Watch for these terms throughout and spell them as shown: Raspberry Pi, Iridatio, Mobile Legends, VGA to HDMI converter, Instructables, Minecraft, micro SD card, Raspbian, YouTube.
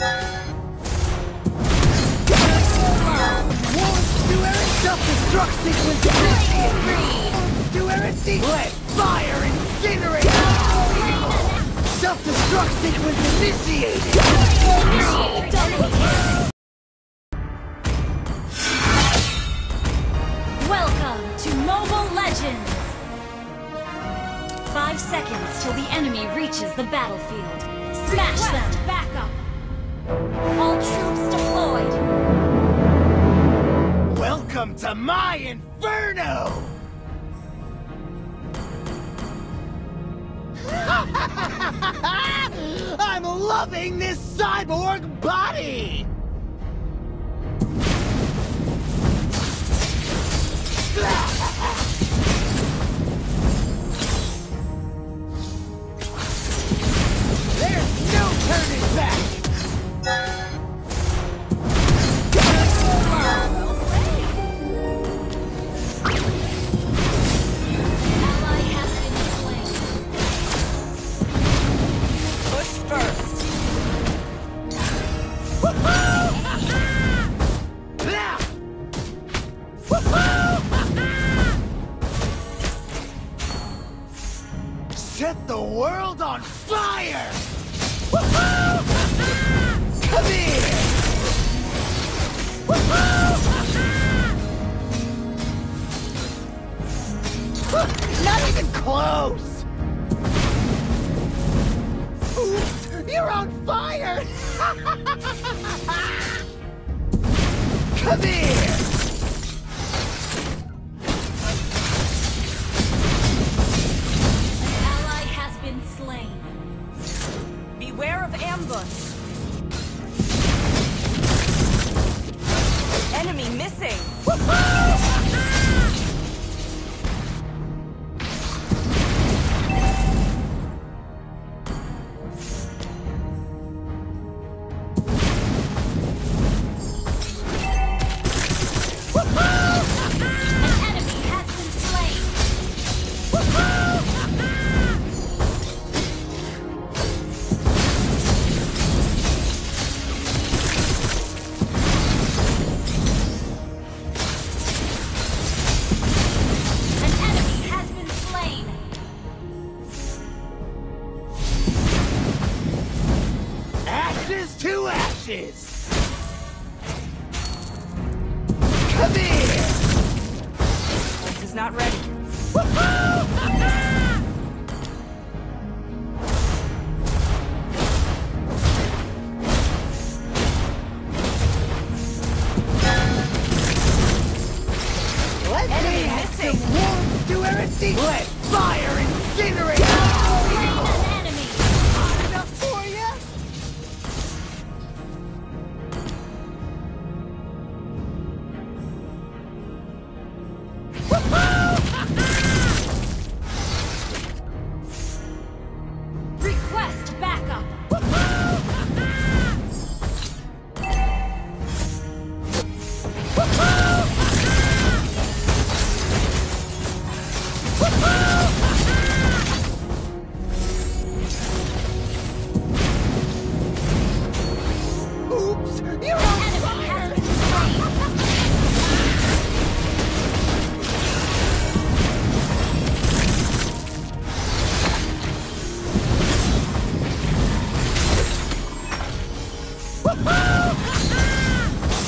Self-destruct sequence initiated! Do everything! Let fire incinerate! Self-destruct sequence initiated! Welcome to Mobile Legends! 5 seconds till the enemy reaches the battlefield. Smash them! Back up! All troops deployed! Welcome to my inferno! I'm loving this cyborg body! There's no turning back! Set the world on fire! Woohoo! Come here! Woohoo! Not even close! Oops! You're on fire! Come here! Beware of ambush. Enemy missing. Come here! This is not ready. Let enemy missing. Do everything. Let fire incinerate.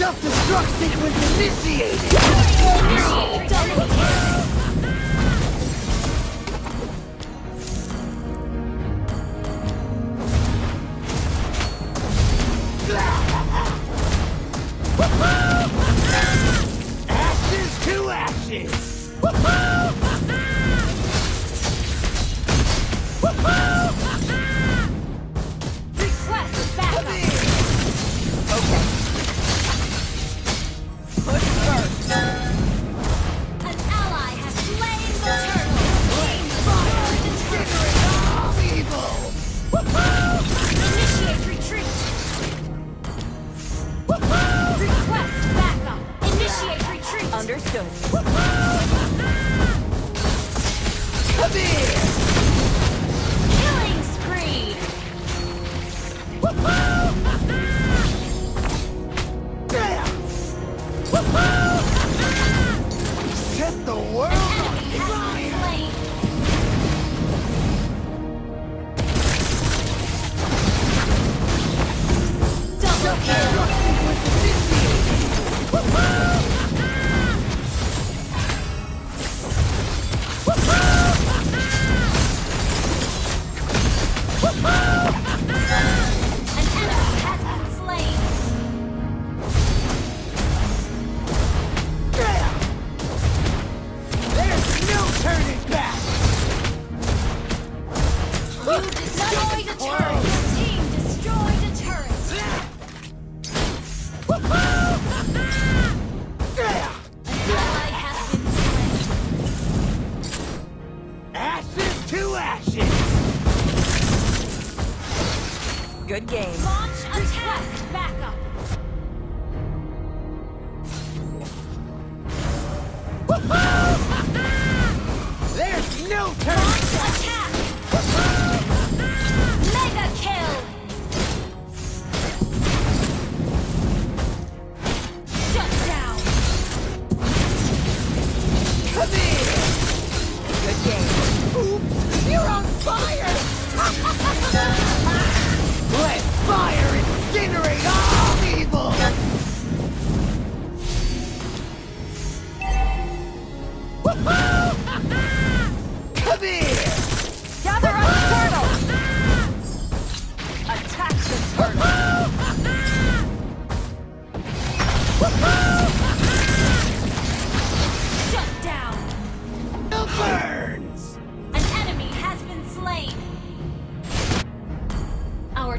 Self-destruct sequence initiated! Double kill! Ashes to ashes! Request backup! Okay. Understood. Come here! Killing spree! backup. There's no turn. Attack. Mega kill. Shut down. Come here. Good game. Oops, you're on fire. Let fire incinerate all evil. Come here! Gather up the turtle! Attack the turtle! Shut down! No burns! An enemy has been slain! Our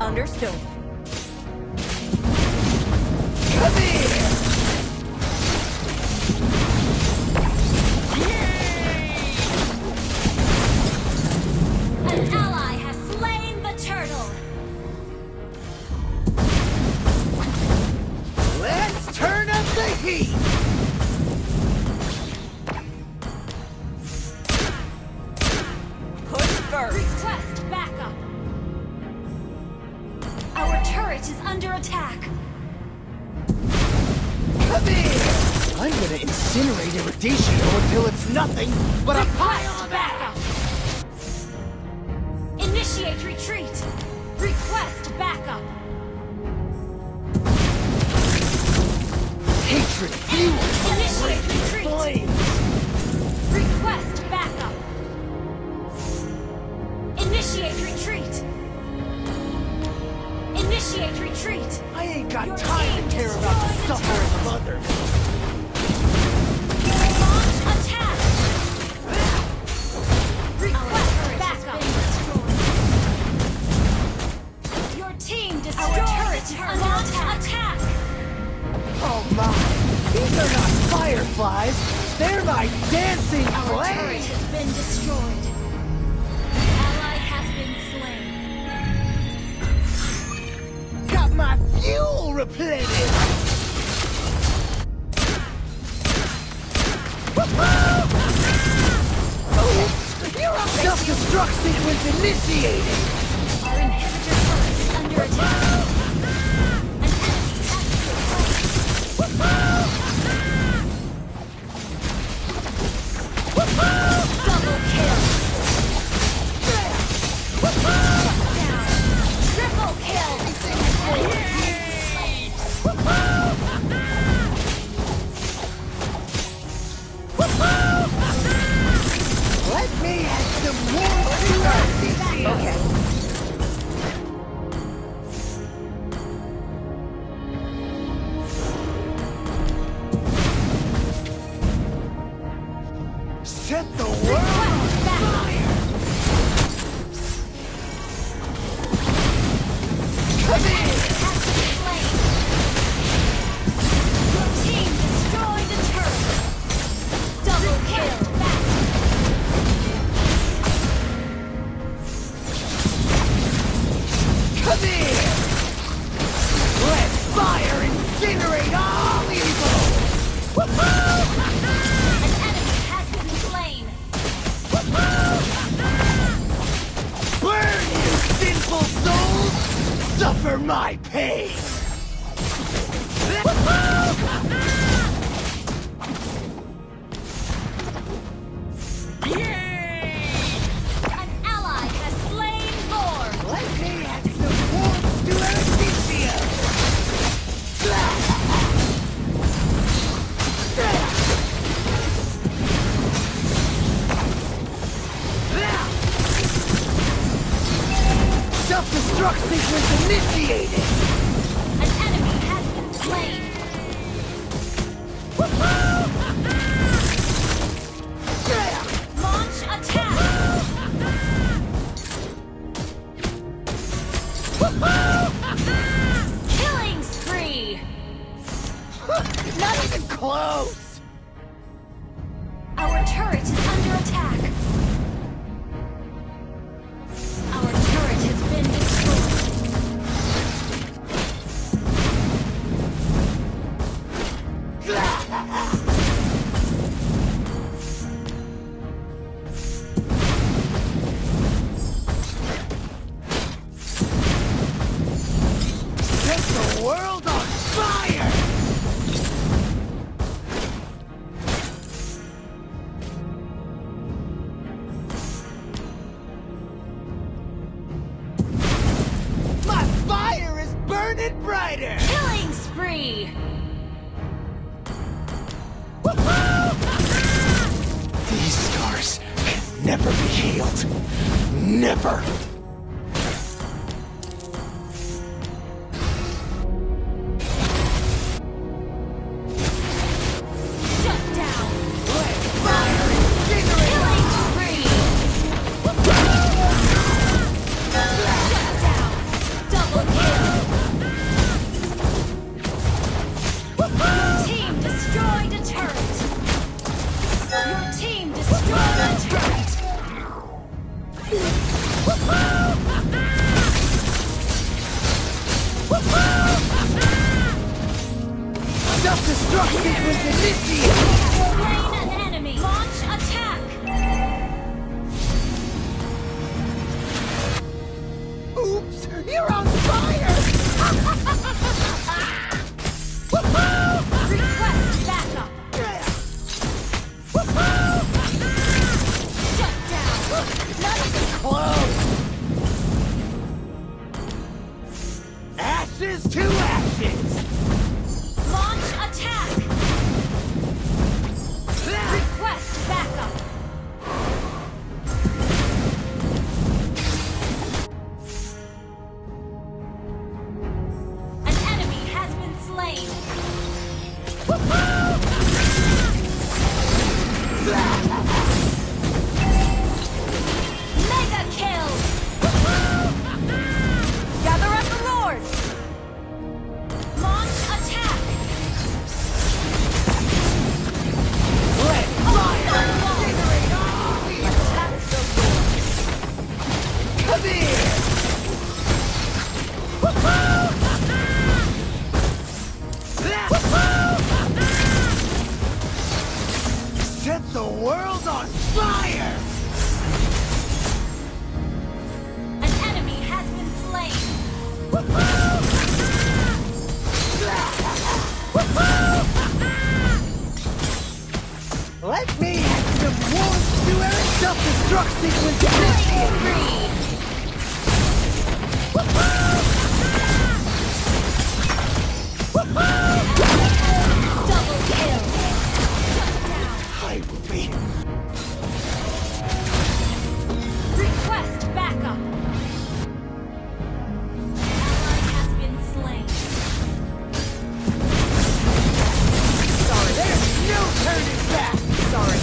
Understood. Come here! Yay! An ally has slain the turtle. Let's turn up the heat. Push first. Request backup. Turret is under attack. Come here! I'm gonna incinerate Iridatio until it's nothing but a pile of backup. Initiate retreat. Request backup. Hatred fuels. Initiate retreat. Flames. Request backup. Initiate retreat. Initiate retreat! I ain't got time to care about the suffering of others! Launch attack! Request backup! Your team destroyed! Our turret is launch attack! Oh my! These are not fireflies! They're my dancing flames! Our turret has been destroyed! My fuel replenished! Oh, self-destruct sequence initiated! Our inhibitor turret is under attack! An enemy has been slain! Double kill! Down! Triple kill! Yay! Let me add some more to our okay. Set the world on fire! Come in! Suffer my pain! Yay! An ally has slain Lord! Let me add some warmth to Iridatio! was initiated! An enemy has been slain! Woohoo! Launch attack! Woohoo! Killing spree! Not even close! Our turret is under attack! Killing spree! Woohoo! These scars can never be healed. Never! Let me add some wolves to our self-destruct sequence initiated! Double kill! I will be... Request backup! An ally has been slain. Sorry, there's no turning back! Sorry.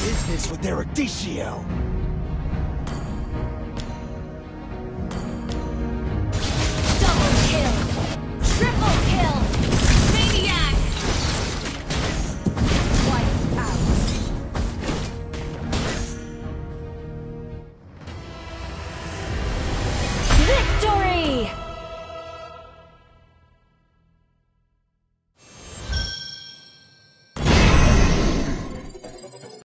Business with Eruditio.